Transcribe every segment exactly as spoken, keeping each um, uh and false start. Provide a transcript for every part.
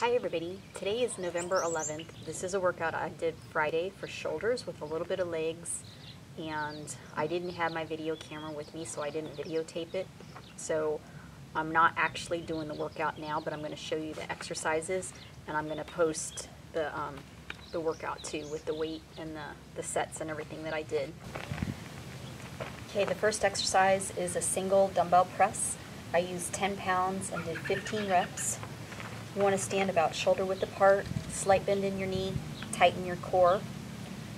Hi everybody, today is November eleventh. This is a workout I did Friday for shoulders with a little bit of legs, and I didn't have my video camera with me, so I didn't videotape it. So I'm not actually doing the workout now, but I'm going to show you the exercises, and I'm going to post the, um, the workout too with the weight and the, the sets and everything that I did. Okay, the first exercise is a single dumbbell press. I used ten pounds and did fifteen reps. You want to stand about shoulder width apart, slight bend in your knee, tighten your core.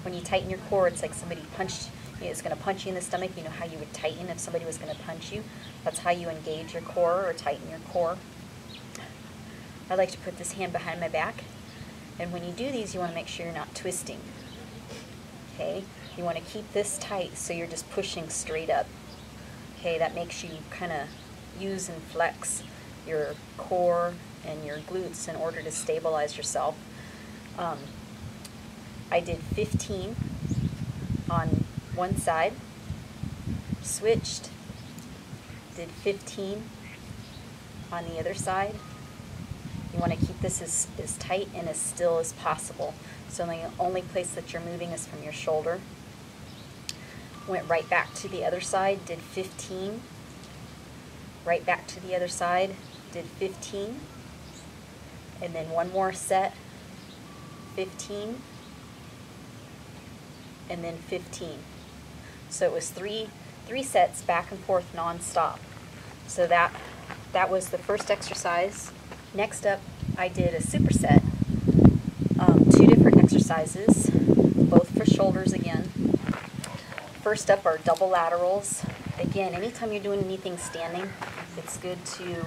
When you tighten your core, it's like somebody punched you, it's going to punch you in the stomach. You know how you would tighten if somebody was going to punch you. That's how you engage your core or tighten your core. I like to put this hand behind my back. And when you do these, you want to make sure you're not twisting. Okay? You want to keep this tight so you're just pushing straight up. Okay, that makes you kind of use and flex your core and your glutes in order to stabilize yourself. Um, I did fifteen on one side, switched, did fifteen on the other side. You want to keep this as, as tight and as still as possible. So the only place that you're moving is from your shoulder. Went right back to the other side, did fifteen, right back to the other side, did fifteen, and then one more set, fifteen, and then fifteen. So it was three three sets back and forth non-stop. So that that was the first exercise. Next up, I did a superset, um, two different exercises, both for shoulders again. First up are double laterals. Again, anytime you're doing anything standing, it's good to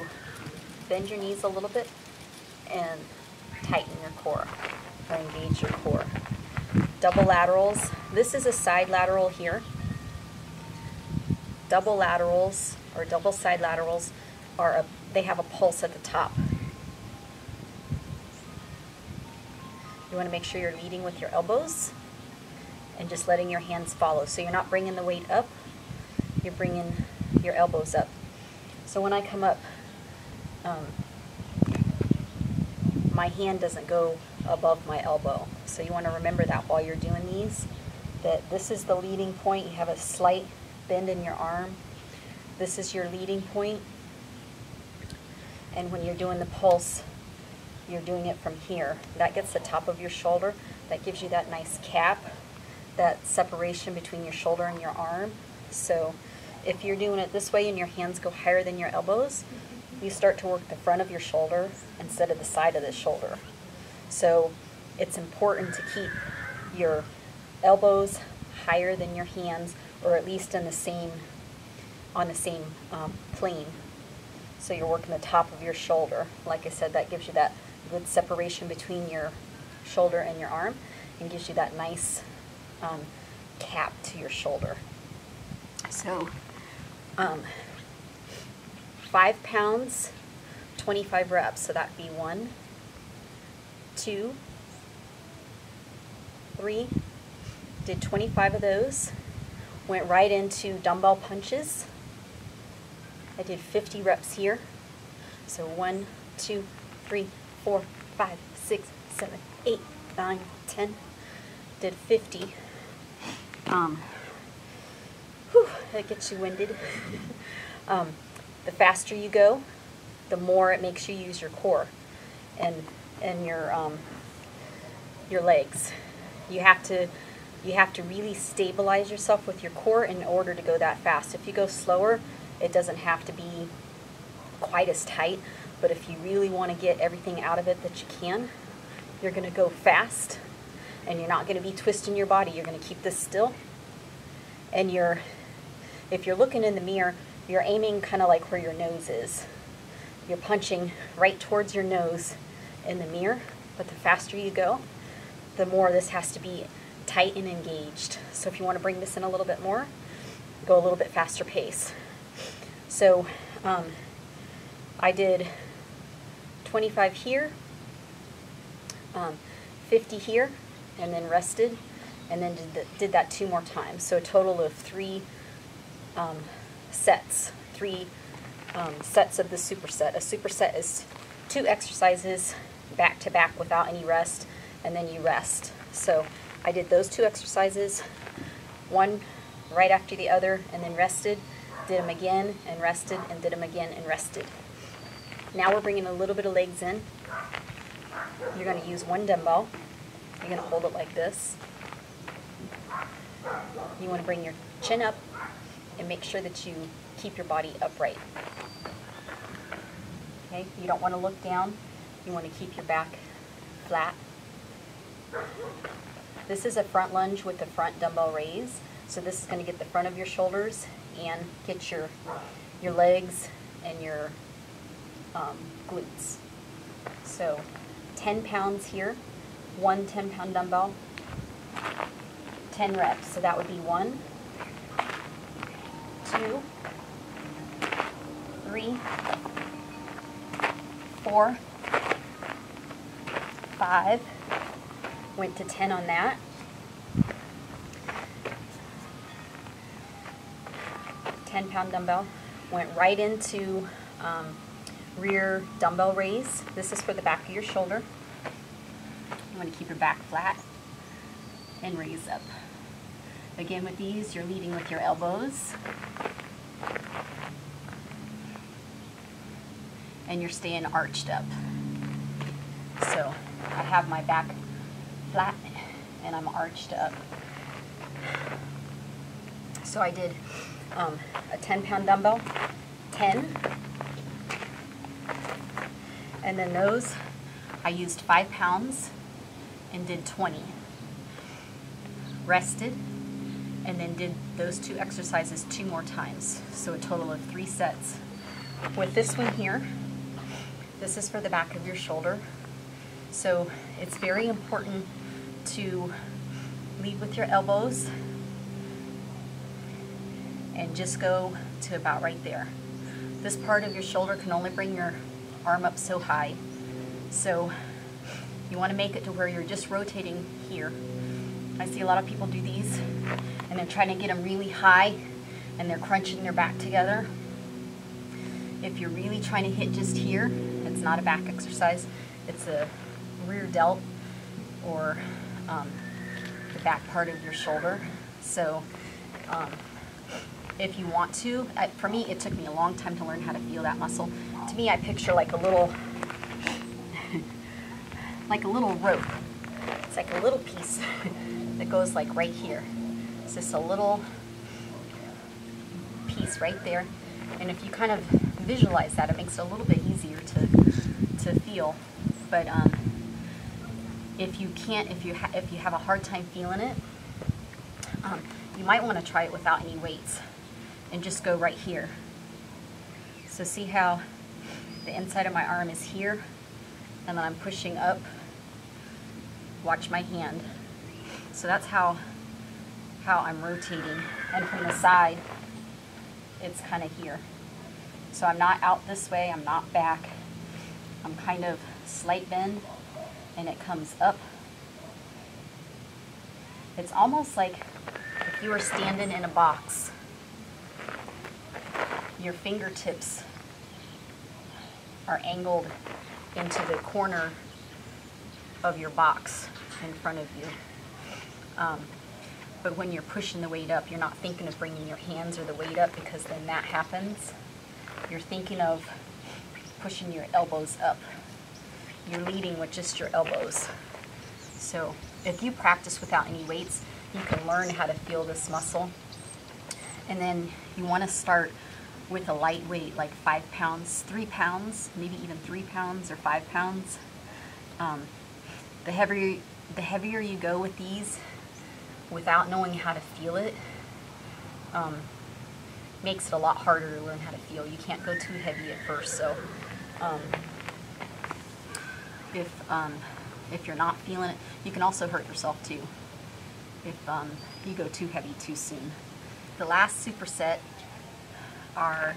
bend your knees a little bit and tighten your core or engage your core. Double laterals. This is a side lateral here. Double laterals or double side laterals are a, they have a pulse at the top. You want to make sure you're leading with your elbows and just letting your hands follow. So you're not bringing the weight up. You're bringing your elbows up. So when I come up, um, my hand doesn't go above my elbow. So you want to remember that while you're doing these, that this is the leading point. You have a slight bend in your arm. This is your leading point. And when you're doing the pulse, you're doing it from here. That gets the top of your shoulder. That gives you that nice cap, that separation between your shoulder and your arm. So if you're doing it this way and your hands go higher than your elbows, you start to work the front of your shoulder instead of the side of the shoulder. So it's important to keep your elbows higher than your hands, or at least in the same, on the same um, plane. So you're working the top of your shoulder. Like I said, that gives you that good separation between your shoulder and your arm, and gives you that nice um, cap to your shoulder. So um, five pounds, twenty-five reps. So that'd be one, two, three. Did twenty-five of those. Went right into dumbbell punches. I did fifty reps here. So one, two, three, four, five, six, seven, eight, nine, ten. Did fifty. Um, Whew, that gets you winded. um, the faster you go, the more it makes you use your core and and your um, your legs. You have to you have to really stabilize yourself with your core in order to go that fast. If you go slower, it doesn't have to be quite as tight. But if you really want to get everything out of it that you can, you're going to go fast, and you're not going to be twisting your body. You're going to keep this still, and you're. If you're looking in the mirror, you're aiming kind of like where your nose is. You're punching right towards your nose in the mirror, but the faster you go, the more this has to be tight and engaged. So if you want to bring this in a little bit more, go a little bit faster pace. So um, I did twenty-five here, um, fifty here, and then rested, and then did, the, did that two more times. So a total of three Um, sets, three um, sets of the superset. A superset is two exercises back to back without any rest, and then you rest. So I did those two exercises, one right after the other, and then rested, did them again and rested, and did them again and rested. Now we're bringing a little bit of legs in. You're going to use one dumbbell. You're going to hold it like this. You want to bring your chin up and make sure that you keep your body upright. Okay? You don't want to look down. You want to keep your back flat. This is a front lunge with the front dumbbell raise. So this is going to get the front of your shoulders and get your, your legs and your um, glutes. So ten pounds here, one ten pound dumbbell, ten reps. So that would be one, two, three, four, five. Went to ten on that. ten pound dumbbell. Went right into um, rear dumbbell raise. This is for the back of your shoulder. You want to keep your back flat and raise up. Again with these, you're leading with your elbows. And you're staying arched up. So I have my back flat and I'm arched up. So I did um, a ten pound dumbbell, ten. And then those, I used five pounds and did twenty. Rested and then did those two exercises two more times. So a total of three sets. With this one here, this is for the back of your shoulder. So it's very important to lead with your elbows and just go to about right there. This part of your shoulder can only bring your arm up so high. So you want to make it to where you're just rotating here. I see a lot of people do these and they're trying to get them really high and they're crunching their back together. If you're really trying to hit just here, it's not a back exercise, it's a rear delt or um, the back part of your shoulder. So um, if you want to, I, for me it took me a long time to learn how to feel that muscle. To me I picture like a little like a little rope. It's like a little piece that goes like right here. It's just a little piece right there, and if you kind of visualize that, it makes it a little bit easier to, to feel. But um, if you can't, if you ha if you have a hard time feeling it, um, you might want to try it without any weights and just go right here. So see how the inside of my arm is here, and then I'm pushing up. Watch my hand. So that's how how I'm rotating, and from the side, it's kind of here. So I'm not out this way. I'm not back. I'm kind of slight bend, and it comes up. It's almost like if you were standing in a box, your fingertips are angled into the corner of your box in front of you. Um, but when you're pushing the weight up, you're not thinking of bringing your hands or the weight up, because then that happens. You're thinking of pushing your elbows up. You're leading with just your elbows. So if you practice without any weights, you can learn how to feel this muscle. And then you want to start with a light weight, like five pounds, three pounds, maybe even three pounds or five pounds. Um, the heavier, the heavier you go with these, without knowing how to feel it, um, makes it a lot harder to learn how to feel. You can't go too heavy at first. So. Um, If, um, if you're not feeling it, you can also hurt yourself too if um, you go too heavy too soon. The last superset are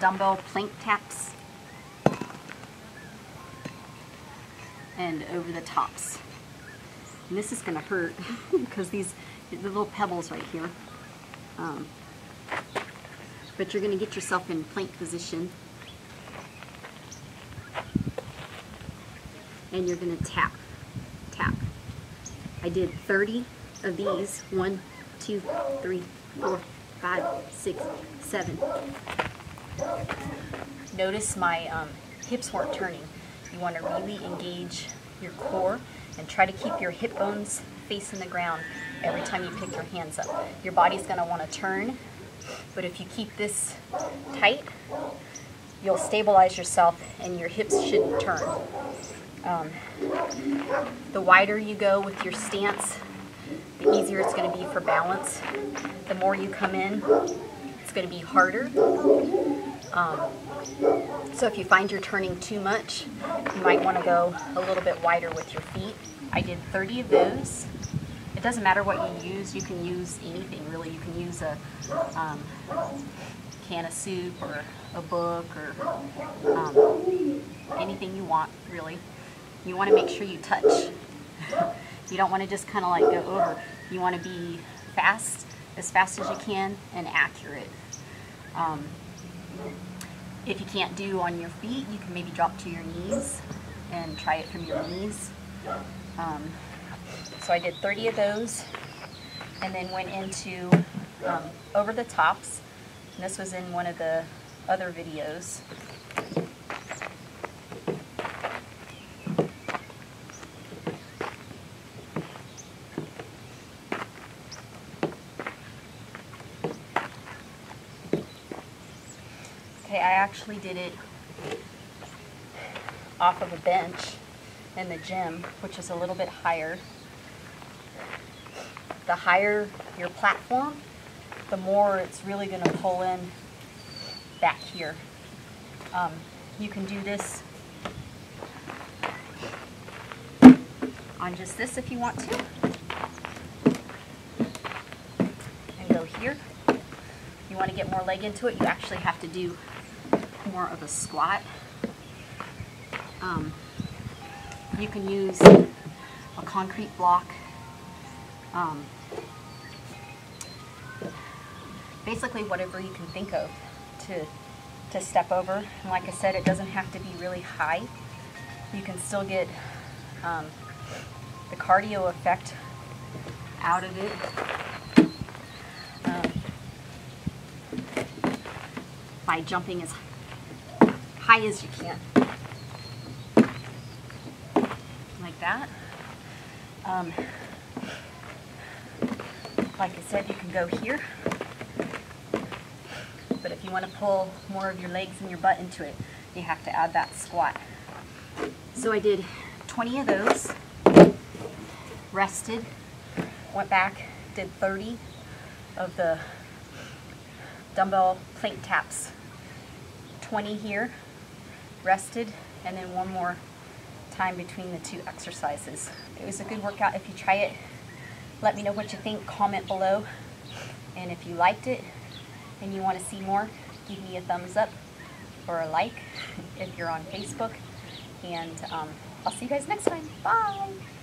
dumbbell plank taps and over the tops. And this is going to hurt because these the little pebbles right here. Um, but you're going to get yourself in plank position. and you're going to tap, tap. I did thirty of these, one, two, three, four, five, six, seven. Notice my um, hips weren't turning. You want to really engage your core and try to keep your hip bones facing the ground every time you pick your hands up. Your body's going to want to turn, but if you keep this tight, you'll stabilize yourself and your hips shouldn't turn. Um, the wider you go with your stance, the easier it's going to be for balance. The more you come in, it's going to be harder. Um, so if you find you're turning too much, you might want to go a little bit wider with your feet. I did thirty of those. It doesn't matter what you use. You can use anything, really. You can use a um, can of soup or a book or um, anything you want, really. You want to make sure you touch. You don't want to just kind of like go over. You want to be fast, as fast as you can, and accurate. Um, if you can't do on your feet, you can maybe drop to your knees and try it from your knees. Um, so I did thirty of those, and then went into um, over the tops. And this was in one of the other videos. Okay, I actually did it off of a bench in the gym, which is a little bit higher. The higher your platform, the more it's really going to pull in back here. Um, you can do this on just this if you want to, and go here. If you want to get more leg into it, you actually have to do more of a squat. Um, you can use a concrete block. Um, basically whatever you can think of to, to step over. And like I said, it doesn't have to be really high. You can still get um, the cardio effect out of it. Um, by jumping as high as you can. Like that. Um, like I said, you can go here. But if you want to pull more of your legs and your butt into it, you have to add that squat. So I did twenty of those, rested, went back, did thirty of the dumbbell plank taps, twenty here, rested, and then one more time between the two exercises. It was a good workout. If you try it, let me know what you think, comment below, and if you liked it, and you want to see more, give me a thumbs up or a like if you're on Facebook. And um, I'll see you guys next time. Bye!